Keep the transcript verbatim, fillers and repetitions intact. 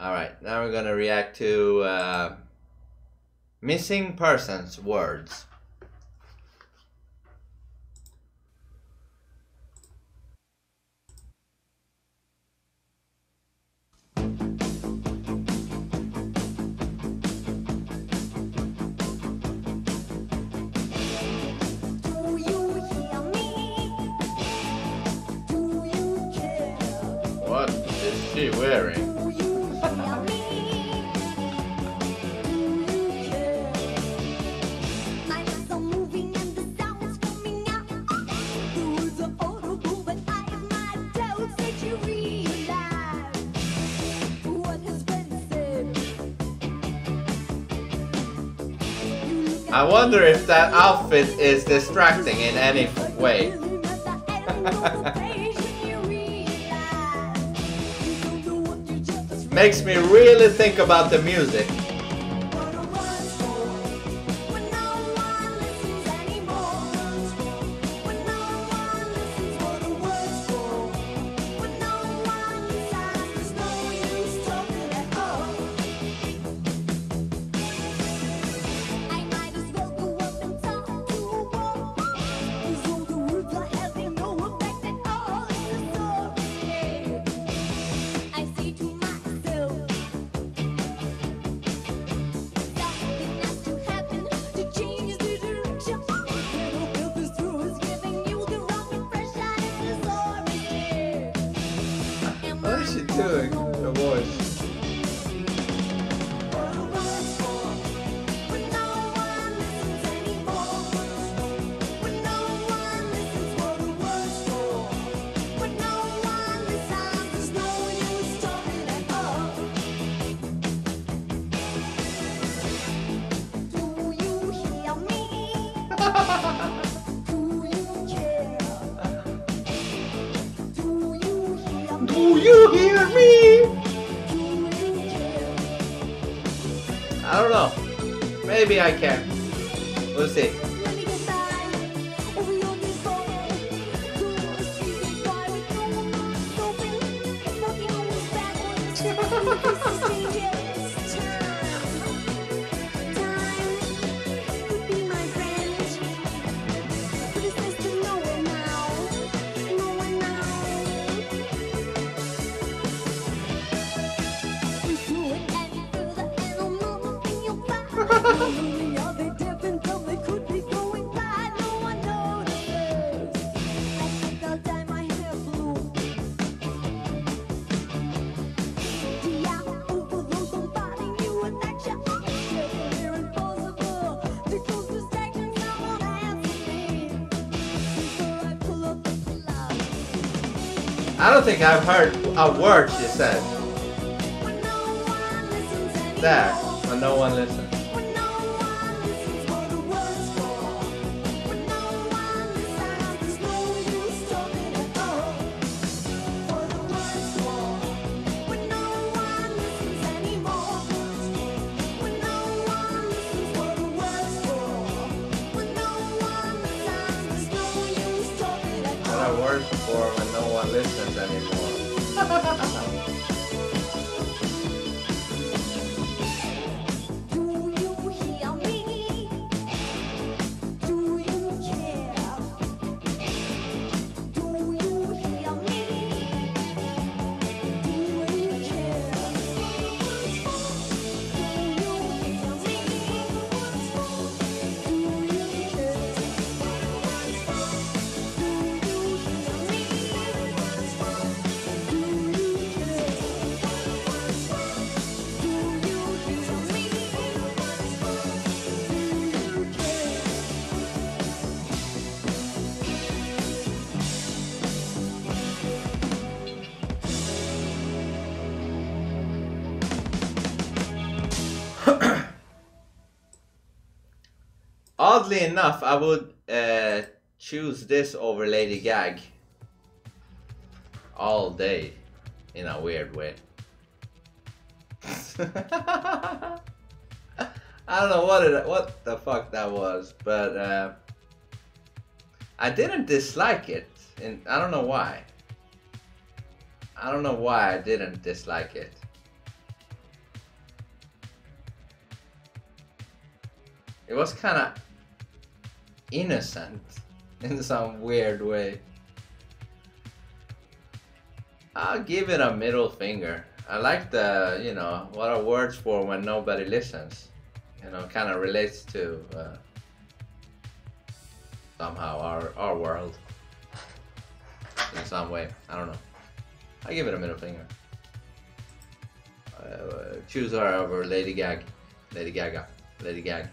Alright, now we're gonna react to uh, Missing Persons, Words. What is she wearing? I wonder if that outfit is distracting in any way. Makes me really think about the music. Doing the voice. Do you hear me? I don't know. Maybe I can. We'll see. I don't think I've heard a word she said. There, when no one listens. Words for when no one listens anymore. Do you hear me? Do you care? Do you hear me? Do you care? Do you hear me? Do you care? Oddly enough, I would uh, choose this over Lady Gaga all day, in a weird way. I don't know what it, what the fuck that was, but uh, I didn't dislike it, and I don't know why. I don't know why I didn't dislike it. It was kind of innocent in some weird way. I'll give it a middle finger. I like the, you know, what are words for when nobody listens? You know, kind of relates to uh, somehow our, our world in some way. I don't know. I give it a middle finger. Uh, choose her over Lady Gaga. Lady Gaga. Lady Gaga.